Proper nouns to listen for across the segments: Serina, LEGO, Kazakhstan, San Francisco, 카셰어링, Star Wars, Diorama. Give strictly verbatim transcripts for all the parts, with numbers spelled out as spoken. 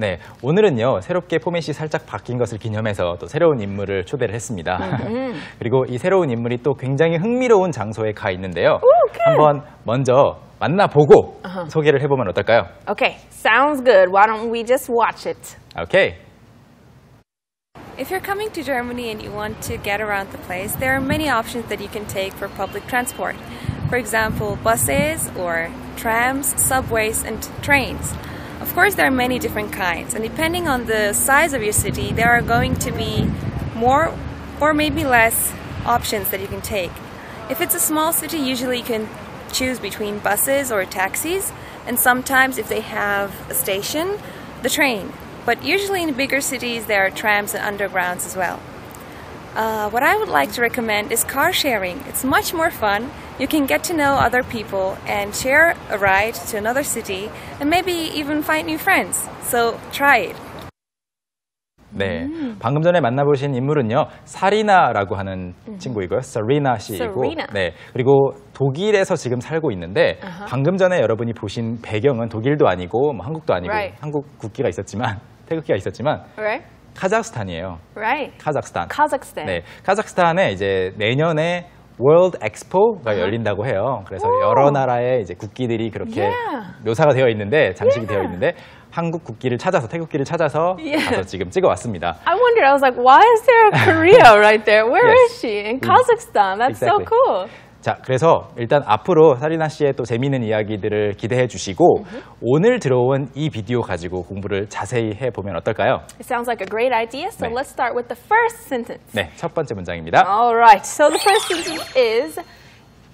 네, 오늘은요 새롭게 포맷이 살짝 바뀐 것을 기념해서 또 새로운 인물을 초대를 했습니다. 그리고 이 새로운 인물이 또 굉장히 흥미로운 장소에 가 있는데요. Okay. 한번 먼저 만나보고 uh-huh. 소개를 해보면 어떨까요? Okay, sounds good. Why don't we just watch it? Okay. If you're coming to Germany and you want to get around the place, there are many options that you can take for public transport. For example, buses or trams, subways and trains. Of course, there are many different kinds, and depending on the size of your city, there are going to be more or maybe less options that you can take. If it's a small city, usually you can choose between buses or taxis, and sometimes if they have a station, the train. But usually in bigger cities, there are trams and undergrounds as well. Uh, what I would like to recommend is car sharing. It's much more fun. You can get to know other people and share a ride to another city and maybe even find new friends. So try it. 네, 음. 방금 전에 만나보신 인물은요, 사리나라고 하는 음. 친구이고요, 서리나 씨이고, Serina. 네, 그리고 독일에서 지금 살고 있는데 uh-huh. 방금 전에 여러분이 보신 배경은 독일도 아니고 뭐 한국도 아니고 right. 한국 국기가 있었지만 태극기가 있었지만. Right. 카자흐스탄이에요. Right. 카자흐스탄. 카자흐스탄. 네, 카자흐스탄에 이제 내년에 월드 엑스포가 uh-huh. 열린다고 해요. 그래서 Ooh. 여러 나라의 이제 국기들이 그렇게 yeah. 묘사가 되어 있는데 장식이 yeah. 되어 있는데. 한국 국기를 찾아서 태극기를 찾아서 yeah. 가서 지금 찍어 왔습니다. I wondered, I was like, why is there a Korea right there? Where yes. is she? In Kazakhstan. That's exactly. so cool. 자, 그래서 일단 앞으로 사리나 씨의 또 재미있는 이야기들을 기대해 주시고 mm-hmm. 오늘 들어온 이 비디오 가지고 공부를 자세히 해 보면 어떨까요? It sounds like a great idea. So 네. let's start with the first sentence. 네, 첫 번째 문장입니다. All right. So the first sentence is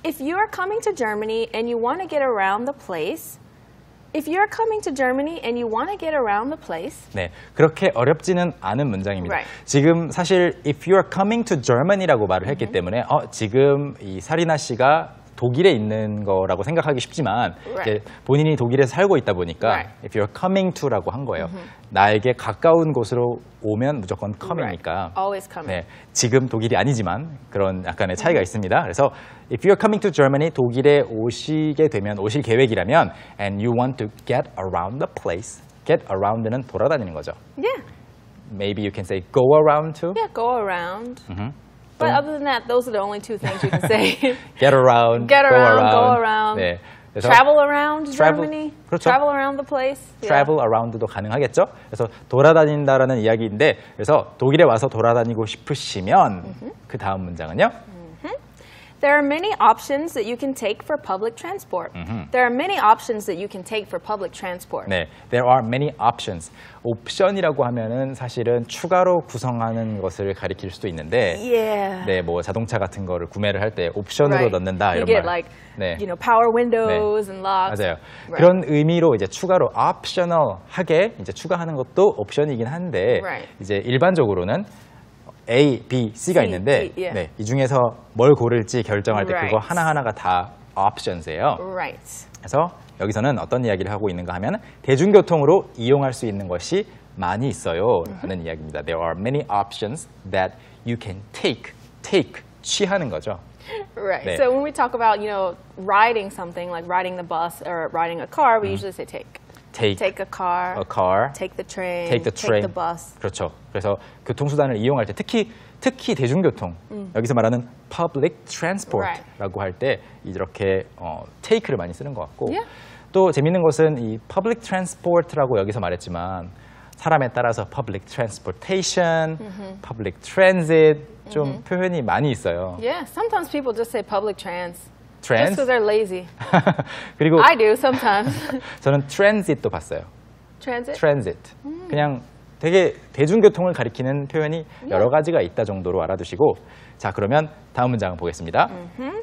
if you are coming to Germany and you want to get around the place If you're coming to Germany and you want to get around the place. 네, 그렇게 어렵지는 않은 문장입니다. Right. 지금 사실 if you're coming to Germany라고 말을 했기 mm-hmm. 때문에 어, 지금 이 사리나 씨가 독일에 있는 거라고 생각하기 쉽지만 right. 이제 본인이 독일에서 살고 있다 보니까 right. if you're coming to라고 한 거예요. Mm-hmm. 나에게 가까운 곳으로 오면 무조건 come이니까. Right. Always coming. 네, 지금 독일이 아니지만 그런 약간의 차이가 mm-hmm. 있습니다. 그래서 If you're coming to Germany, 독일에 오시게 되면, 오실 계획이라면 and you want to get around the place. Get around는 돌아다니는 거죠. Yeah. Maybe you can say go around to. Yeah, go around. Mm-hmm. But other than that, those are the only two things you can say. Get around, Get around, go around. Go around. 네, travel around travel, Germany. 그렇죠. Travel around the place. Travel yeah. around도 가능하겠죠. 그래서 돌아다닌다라는 이야기인데, 그래서 독일에 와서 돌아다니고 싶으시면 mm-hmm. 그 다음 문장은요. There are many options that you can take for public transport. Mm-hmm. There are many options that you can take for public transport. 네, there are many options. 옵션이라고 하면은 사실은 추가로 구성하는 것을 가리킬 수도 있는데, yeah. 네, 뭐 자동차 같은 거를 구매를 할 때 옵션으로 right. 넣는다 이런 말. You get like, 네. you know, power windows 네. and locks. 맞아요. Right. 그런 의미로 이제 추가로 optional하게 이제 추가하는 것도 옵션이긴 한데, right. 이제 일반적으로는 A, B, C가 C, 있는데 D, yeah. 네, 이 중에서 뭘 고를지 결정할 때 right. 그거 하나하나가 다 옵션이에요. Right. 그래서 여기서는 어떤 이야기를 하고 있는가 하면 대중교통으로 이용할 수 있는 것이 많이 있어요. 라는 mm-hmm. 이야기입니다. There are many options that you can take. Take, 취하는 거죠. Right. 네. So when we talk about, you know, riding something like riding the bus or riding a car, we mm. usually say take. Take, take a car, a car, take the train, take the train, take the bus. 그렇죠. 그래서 교통수단을 이용할 때 특히 특히 대중교통 음. 여기서 말하는 public transport라고 right. 할 때 이렇게 어, take를 많이 쓰는 것 같고 yeah. 또 재밌는 것은 이 public transport라고 여기서 말했지만 사람에 따라서 public transportation, mm-hmm. public transit 좀 mm-hmm. 표현이 많이 있어요. Yeah, sometimes people just say public trans. Trans? Just because they're lazy. 그리고 I do sometimes. 저는 transit도 봤어요. Transit? Transit. 음. 그냥 되게 대중교통을 가리키는 표현이 yeah. 여러 가지가 있다 정도로 알아두시고 자 그러면 다음 문장 보겠습니다. Mm-hmm.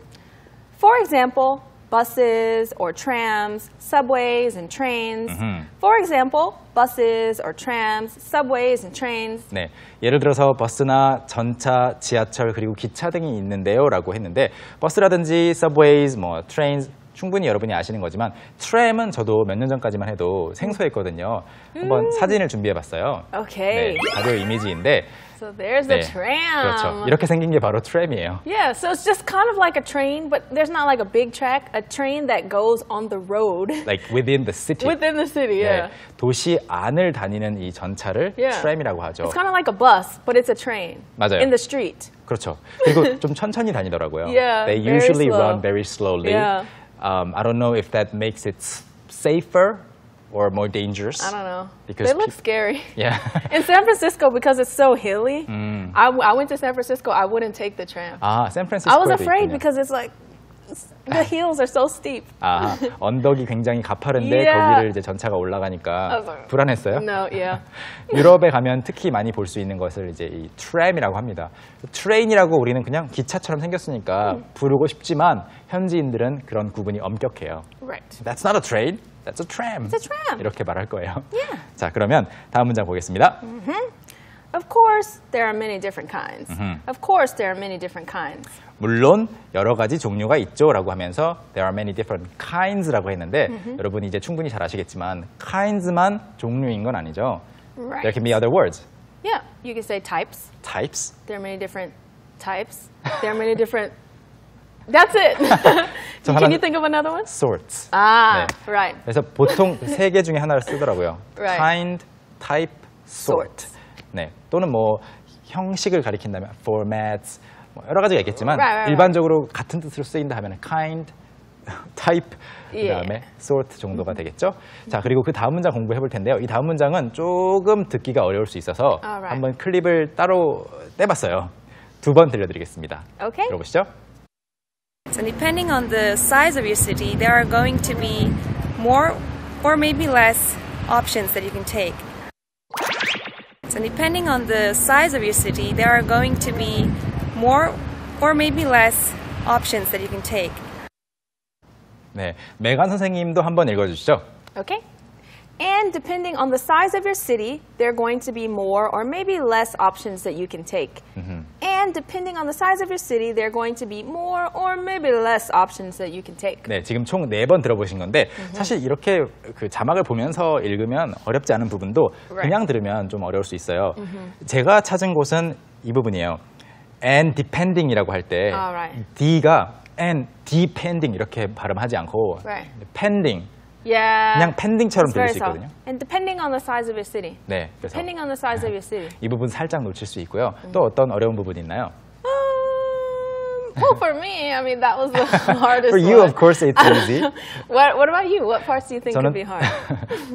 For example, buses or trams, subways and trains. Mm-hmm. For example, buses or trams, subways and trains. 네, 예를 들어서 버스나 전차, 지하철 그리고 기차 등이 있는데요라고 했는데 버스라든지 subways, 뭐 trains 충분히 여러분이 아시는 거지만 트램은 저도 몇 년 전까지만 해도 생소했거든요. 한번 음. 사진을 준비해봤어요. 오케이. 네, 자료 이미지인데 So there's the 네, tram. 그렇죠. 이렇게 생긴 게 바로 트램이에요. Yeah, so it's just kind of like a train, but there's not like a big track. A train that goes on the road. Like within the city. Within the city, yeah. 네, 도시 안을 다니는 이 전차를 yeah. 트램이라고 하죠. It's kind of like a bus, but it's a train. 맞아요. In the street. 그렇죠. 그리고 좀 천천히 다니더라고요. Yeah, They usually very slow. run very slowly. Yeah. Um, I don't know if that makes it safer. Or more dangerous? I don't know. Because they look scary. Yeah. In San Francisco, because it's so hilly, mm. I, w I went to San Francisco, I wouldn't take the tram. Ah, San Francisco. I was afraid because it's like, the hills are so steep. 아, 언덕이 굉장히 가파른데 yeah. 거기를 이제 전차가 올라가니까 like, 불안했어요? No, yeah. 유럽에 가면 특히 많이 볼 수 있는 것을 이제 이 트램이라고 합니다. 트레인이라고 우리는 그냥 기차처럼 생겼으니까 mm. 부르고 싶지만 현지인들은 그런 구분이 엄격해요. Right. That's not a train. That's a tram. It's a tram. 이렇게 말할 거예요. Yeah. 자, 그러면 다음 문장 보겠습니다. Mm-hmm. Of course, there are many different kinds. Mm-hmm. Of course, there are many different kinds. 물론 여러 가지 종류가 있죠라고 하면서 there are many different kinds라고 했는데 mm-hmm. 여러분이 이제 충분히 잘 아시겠지만 kinds만 종류인 건 아니죠. Right. There can be other words. Yeah, you can say types. Types. There are many different types. There are many different. That's it. Can you think of another one? Sorts. Ah, 네. right. 그래서 보통 세 개 중에 하나를 쓰더라고요. Right. Kind, type, sort. sort. 네. 또는 뭐 형식을 가리킨다면 formats, 뭐 여러 가지가 있겠지만 right, right, right. 일반적으로 같은 뜻으로 쓰인다 하면 kind, type, 예. 그다음에 sort 정도가 되겠죠. 자, 그리고 그 다음 문장 공부해 볼 텐데요. 이 다음 문장은 조금 듣기가 어려울 수 있어서 right. 한번 클립을 따로 떼봤어요. 두 번 들려드리겠습니다. Okay. 들어보시죠. And depending on the size of your city, there are going to be more or maybe less options that you can take. And depending on the size of your city, there are going to be more or maybe less options that you can take. 네, 메간 선생님도 한번 읽어주시죠. Okay. And depending on the size of your city, there are going to be more or maybe less options that you can take. Mm-hmm. And depending on the size of your city, there are going to be more or maybe less options that you can take. 네, 지금 총 네 번 들어보신 건데 mm-hmm. 사실 이렇게 그 자막을 보면서 읽으면 어렵지 않은 부분도 right. 그냥 들으면 좀 어려울 수 있어요. Mm-hmm. 제가 찾은 곳은 이 부분이에요. And depending이라고 할 때 right. D가 and depending 이렇게 발음하지 않고 right. pending. Yeah. 그냥 펜딩처럼 들릴 수 있거든요. And depending on the size of your city. 네, 그래서 depending on the size of your city. 이 부분 살짝 놓칠 수 있고요. 음. 또 어떤 어려운 부분이 있나요? Um, well, for me, I mean that was the hardest. For you, one. of course, it's easy. What, what about you? What parts do you think 저는, would be hard?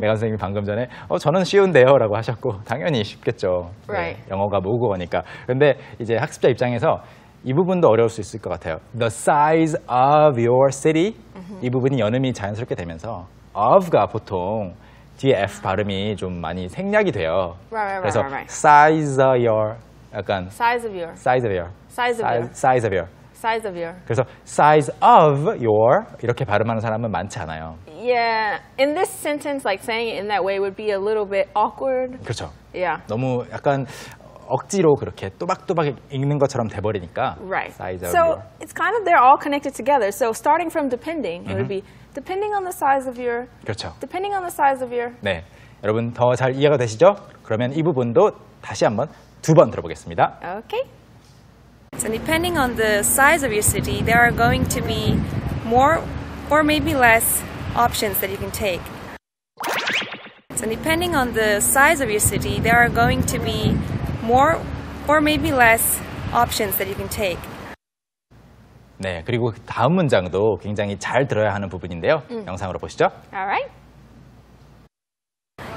메간 선생님이 방금 전에 어, 저는 쉬운데요라고 하셨고 당연히 쉽겠죠. Right. 네, 영어가 모국어니까. 그런데 이제 학습자 입장에서 이 부분도 어려울 수 있을 것 같아요. The size of your city. Mm-hmm. 이 부분이 연음이 자연스럽게 되면서. of가 보통 뒤에 f 발음이 좀 많이 생략이 돼요. Right, right, 그래서 right, right. size of your 약간 size of your size of your size of your size of your size of your 그래서 size of your 이렇게 발음하는 사람은 많지 않아요. Yeah, in this sentence, like saying it in that way would be a little bit awkward. 그렇죠. Yeah. 너무 약간 억지로 그렇게 또박또박 읽는 것처럼 돼 버리니까. Right. Size of your. So it's kind of they're all connected together. So starting from depending, it would be depending on the size of your. 그렇죠. Depending on the size of your. 네, 여러분 더 잘 이해가 되시죠? 그러면 이 부분도 다시 한번 두 번 들어보겠습니다. Okay. So depending on the size of your city, there are going to be more or maybe less options that you can take. So depending on the size of your city, there are going to be more or maybe less options that you can take. 네, 그리고 다음 문장도 굉장히 잘 들어야 하는 부분인데요. Mm. 영상으로 보시죠. All right.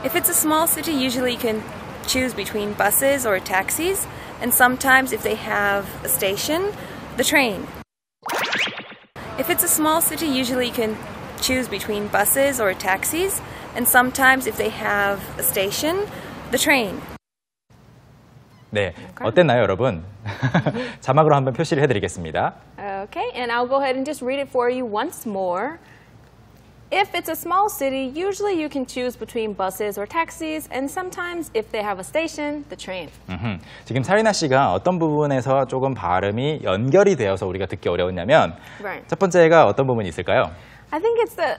If it's a small city, usually you can choose between buses or taxis, and sometimes if they have a station, the train. If it's a small city, usually you can choose between buses or taxis, and sometimes if they have a station, the train. 네, 어땠나요, 여러분? 자막으로 한번 표시를 해드리겠습니다. Okay, and I'll go ahead and just read it for you once more. If it's a small city, usually you can choose between buses or taxis, and sometimes if they have a station, the train. 음흠. 지금 사리나 씨가 어떤 부분에서 조금 발음이 연결이 되어서 우리가 듣기 어려웠냐면 right. 첫 번째가 어떤 부분이 있을까요? I think it's the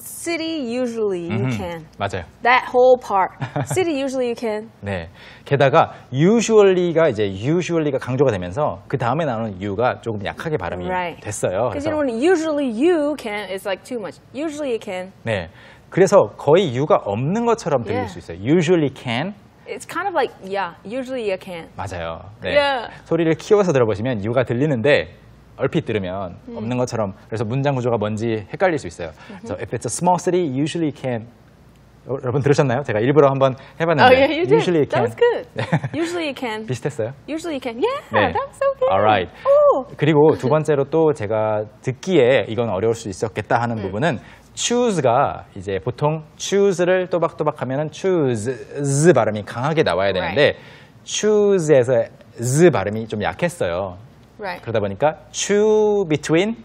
City usually you 음, can. 맞아요. That whole part. City usually you can. 네. 게다가 usually가 이제 usually가 강조가 되면서 그 다음에 나오는 you가 조금 약하게 발음이 right. 됐어요. Because you know when usually you can, it's like too much. Usually you can. 네. 그래서 거의 you가 없는 것처럼 들릴 yeah. 수 있어요. Usually can. It's kind of like yeah. Usually you can. 맞아요. 네. Yeah. 소리를 키워서 들어보시면 you가 들리는데. 얼핏 들으면 음. 없는 것처럼 그래서 문장 구조가 뭔지 헷갈릴 수 있어요. 그래서 if it's a small city, usually you can. 여러분 들으셨나요? 제가 일부러 한번 해봤는데 oh, yeah, you did. usually you can. That was good. usually you can. 비슷했어요? Usually you can. Yeah, 네. that was so good. All right. Oh. 그리고 두 번째로 또 제가 듣기에 이건 어려울 수 있었겠다 하는 음. 부분은 choose가 이제 보통 choose를 또박또박 하면은 choose 발음이 강하게 나와야 되는데 right. choose에서 z 발음이 좀 약했어요. Right. 그러다 보니까 choose between.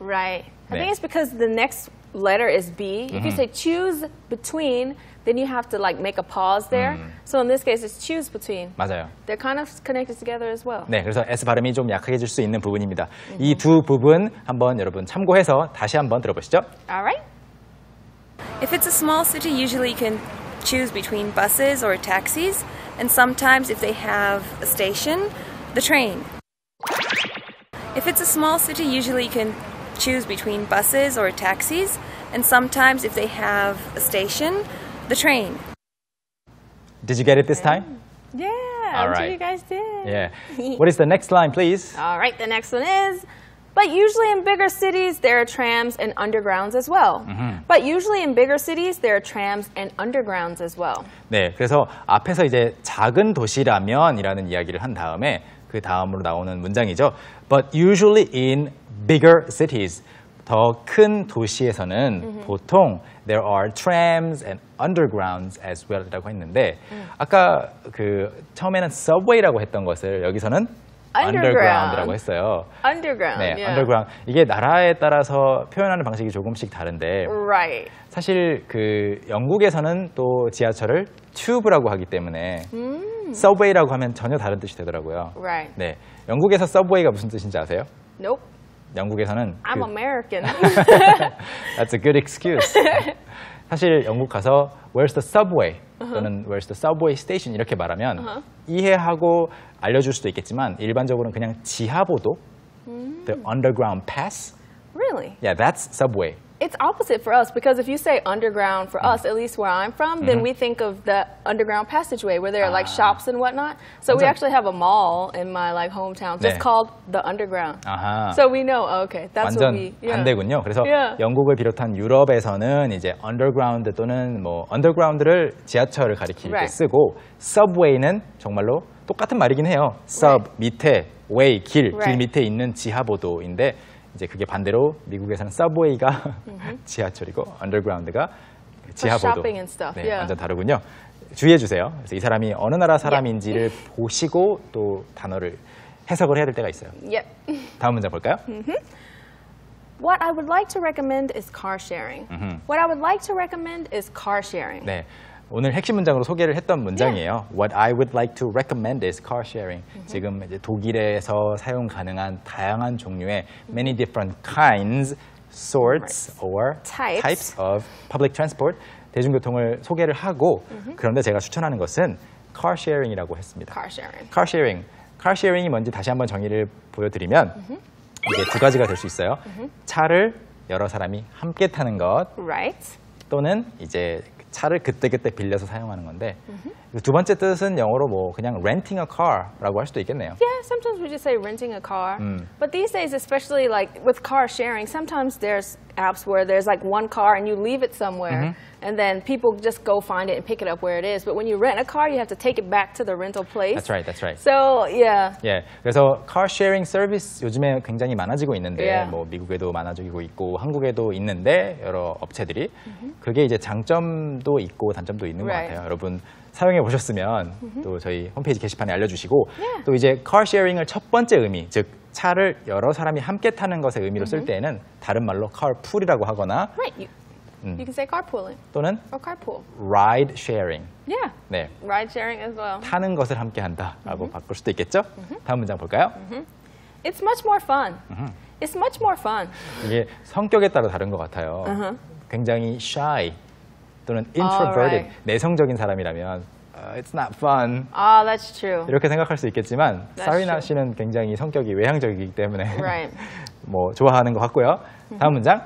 Right. I 네. think it's because the next letter is B. If mm-hmm. you say choose between, then you have to like make a pause there. Mm. So in this case, it's choose between. 맞아요. They're kind of connected together as well. 네, 그래서 S 발음이 좀 약해질 수 있는 부분입니다. Mm-hmm. 이 두 부분 한번 여러분 참고해서 다시 한번 들어보시죠. All right. If it's a small city, usually you can choose between buses or taxis, and sometimes if they have a station, the train. If it's a small city, usually you can choose between buses or taxis, and sometimes if they have a station, the train. Did you get it this time? Yeah, all right. I'm sure you guys did. Yeah. What is the next line, please? All right, the next one is, but usually in bigger cities, there are trams and undergrounds as well. Mm-hmm. But usually in bigger cities, there are trams and undergrounds as well. 네, 그래서 앞에서 이제 작은 도시라면이라는 이야기를 한 다음에 그 다음으로 나오는 문장이죠. But usually in bigger cities, 더 큰 도시에서는 mm-hmm. 보통 there are trams and undergrounds as well이라고 했는데 mm. 아까 그 처음에는 subway라고 했던 것을 여기서는 underground. underground이라고 했어요. Underground. 네, yeah. underground. 이게 나라에 따라서 표현하는 방식이 조금씩 다른데 right. 사실 그 영국에서는 또 지하철을 tube라고 하기 때문에 mm. subway라고 하면 전혀 다른 뜻이 되더라고요. Right. 네, 영국에서 subway가 무슨 뜻인지 아세요? Nope. 영국에서는 I'm 그... American. That's a good excuse. 사실 영국 가서 Where's the subway? Uh-huh. 또는 Where's the subway station? 이렇게 말하면 uh-huh. 이해하고 알려줄 수도 있겠지만 일반적으로는 그냥 지하보도 mm. The underground pass. Really? Yeah, that's subway. It's opposite for us because if you say underground for mm. us, at least where I'm from, then mm. we think of the underground passageway where there are like ah. shops and whatnot. So 맞아. we actually have a mall in my like hometown just 네. called the underground. 아하. So we know, oh, okay, that's what we. 완전 반대군요. 그래서 yeah. 영국을 비롯한 유럽에서는 이제 underground 또는 뭐 underground를 지하철을 가리키게 right. 쓰고 subway는 정말로 똑같은 말이긴 해요. sub right. 밑에 way 길, right. 길 밑에 있는 지하보도인데. 이제 그게 반대로 미국에서는 서브웨이가 mm-hmm. 지하철이고 언더그라운드가 지하보도 네, yeah. 완전 다르군요. 주의해 주세요. 그래서 이 사람이 어느 나라 사람인지를 yeah. 보시고 또 단어를 해석을 해야 될 때가 있어요. Yeah. 다음 문장 볼까요? Mm-hmm. What I would like to recommend is car sharing. Mm-hmm. What I would like to recommend is car sharing. 네. 오늘 핵심 문장으로 소개를 했던 문장이에요. Yeah. What I would like to recommend is car sharing. Mm-hmm. 지금 이제 독일에서 사용 가능한 다양한 종류의 mm-hmm. many different kinds, sorts, right. or types. types of public transport, 대중교통을 소개를 하고 mm-hmm. 그런데 제가 추천하는 것은 car sharing이라고 했습니다. car sharing. car sharing. car sharing이 뭔지 다시 한번 정의를 보여드리면 mm-hmm. 이게 두 가지가 될 수 있어요. Mm-hmm. 차를 여러 사람이 함께 타는 것 right. 또는 이제 차를 그때그때 빌려서 사용하는 건데 mm-hmm. 두 번째 뜻은 영어로 뭐 그냥 renting a car라고 할 수도 있겠네요. Yeah, sometimes we just say renting a car. 음. But these days, especially like with car sharing, sometimes there's apps where there's like one car and you leave it somewhere mm-hmm. and then people just go find it and pick it up where it is. But when you rent a car, you have to take it back to the rental place. That's right, that's right. So, yeah. yeah. 그래서 car sharing service 요즘에 굉장히 많아지고 있는데 yeah. 뭐 미국에도 많아지고 있고 한국에도 있는데 여러 업체들이 mm-hmm. 그게 이제 장점 도 있고 단점도 있는 right. 것 같아요. 여러분 사용해 보셨으면 mm-hmm. 또 저희 홈페이지 게시판에 알려주시고 yeah. 또 이제 car sharing을 첫 번째 의미, 즉 차를 여러 사람이 함께 타는 것의 의미로 mm-hmm. 쓸 때에는 다른 말로 carpool이라고 하거나 right. you, 음. you can say carpooling 또는 or carpool. ride sharing. Yeah. 네. ride sharing as well. 타는 것을 함께 한다라고 mm-hmm. 바꿀 수도 있겠죠? Mm-hmm. 다음 문장 볼까요? Mm-hmm. It's much more fun. Mm-hmm. It's much more fun. 이게 성격에 따라 다른 것 같아요. Uh-huh. 굉장히 shy 또는 introverted, right. 내성적인 사람이라면 uh, it's not fun. Ah, that's true. 이렇게 생각할 수 있겠지만 사리나 씨는 굉장히 성격이 외향적이기 때문에 right. 뭐 좋아하는 것 같고요. 다음 문장.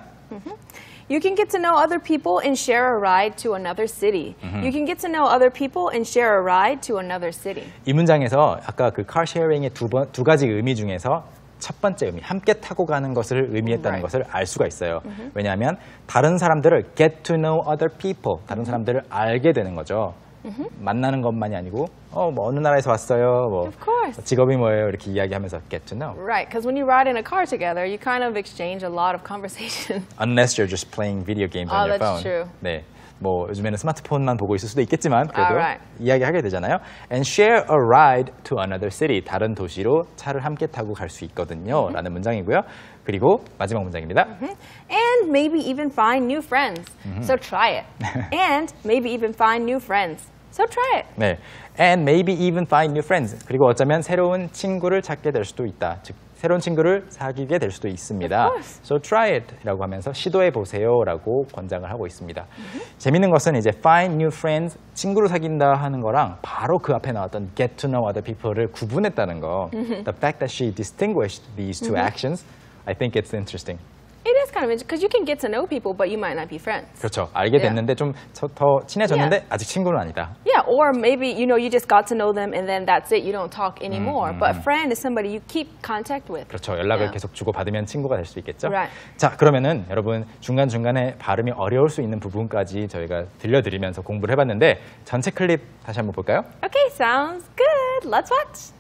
You can get to know other people and share a ride to another city. Mm-hmm. You can get to know other people and share a ride to another city. 이 문장에서 아까 그 car sharing의 두 번, 두 가지 의미 중에서 첫 번째 의미, 함께 타고 가는 것을 의미했다는 right. 것을 알 수가 있어요. Mm-hmm. 왜냐하면 다른 사람들을 get to know other people, 다른 mm-hmm. 사람들을 알게 되는 거죠. Mm-hmm. 만나는 것만이 아니고 어, 뭐 어느 나라에서 왔어요. 뭐 of course. 직업이 뭐예요? 이렇게 이야기하면서 get to know. Right, because when you ride in a car together, you kind of exchange a lot of conversation. Unless you're just playing video games oh, on your phone. Oh, that's true. 네, 뭐 요즘에는 스마트폰만 보고 있을 수도 있겠지만 그래도 right. 이야기하게 되잖아요. And share a ride to another city. 다른 도시로 차를 함께 타고 갈 수 있거든요. Mm-hmm. 라는 문장이고요. 그리고 마지막 문장입니다. Mm-hmm. And maybe even find new friends. Mm-hmm. So try it. And maybe even find new friends. So try it. 네. And maybe even find new friends. 그리고 어쩌면 새로운 친구를 찾게 될 수도 있다. 즉 새로운 친구를 사귀게 될 수도 있습니다. So try it 라고 하면서 시도해 보세요 라고 권장을 하고 있습니다. Mm-hmm. 재밌는 것은 이제 find new friends, 친구를 사귄다 하는 거랑 바로 그 앞에 나왔던 get to know other people를 구분했다는 거. Mm-hmm. The fact that she distinguished these two mm-hmm. actions, I think it's interesting. It is kind of interesting because you can get to know people, but you might not be friends. 그렇죠. 알게 됐는데 좀 더 친해졌는데 아직 친구는 아니다. Yeah, or maybe you know you just got to know them and then that's it. You don't talk anymore. But a friend is somebody you keep contact with. 그렇죠. 연락을 계속 주고 받으면 친구가 될 수 있겠죠. Right. 자, 그러면은 여러분 중간 중간에 발음이 어려울 수 있는 부분까지 저희가 들려드리면서 공부를 해봤는데 전체 클립 다시 한번 볼까요? Okay, sounds good. Let's watch.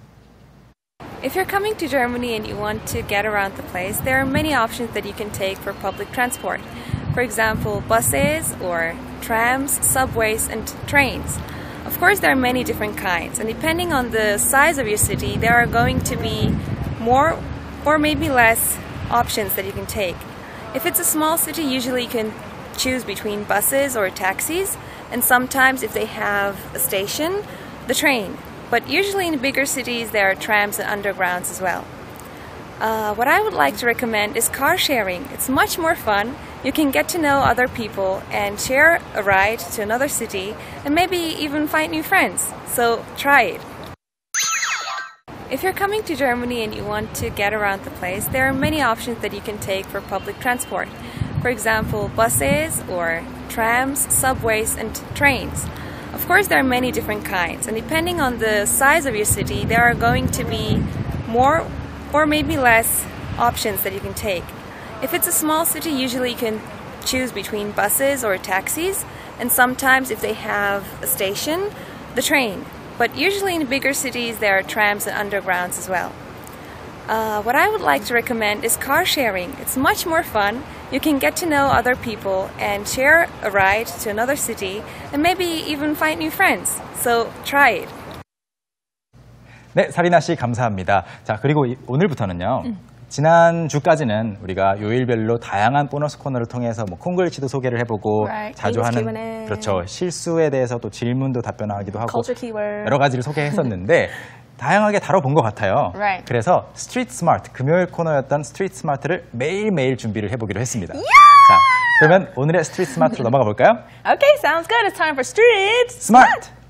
If you're coming to Germany and you want to get around the place, there are many options that you can take for public transport. For example, buses or trams, subways and trains. Of course, there are many different kinds, and depending on the size of your city, there are going to be more or maybe less options that you can take. If it's a small city, usually you can choose between buses or taxis, and sometimes if they have a station, the train. But usually in bigger cities, there are trams and undergrounds as well. Uh, what I would like to recommend is car sharing. It's much more fun. You can get to know other people and share a ride to another city and maybe even find new friends. So try it. If you're coming to Germany and you want to get around the place, there are many options that you can take for public transport. For example, buses or trams, subways and trains. Of course, there are many different kinds, and depending on the size of your city, there are going to be more or maybe less options that you can take. If it's a small city, usually you can choose between buses or taxis, and sometimes if they have a station, the train. But usually in bigger cities, there are trams and undergrounds as well. Uh, what I would like to recommend is car sharing. It's much more fun. You can get to know other people and share a ride to another city and maybe even find new friends. So try it. 네, 사리나 씨 감사합니다. 자, 그리고 이, 오늘부터는요. 음. 지난주까지는 우리가 요일별로 다양한 보너스 코너를 통해서 뭐 콩글치도 소개를 해보고 right. 자주 하는 Q and A. 그렇죠. 실수에 대해서 또 질문도 답변하기도 하고 여러 가지를 소개했었는데 다양하게 다뤄본 것 같아요. Right. 그래서 스트리트 스마트, 금요일 코너였던 스트리트 스마트를 매일매일 준비를 해보기로 했습니다. Yeah! 자, 그러면 오늘의 스트리트 스마트로 넘어가 볼까요? Okay, sounds good. It's time for Street Smart! Smart.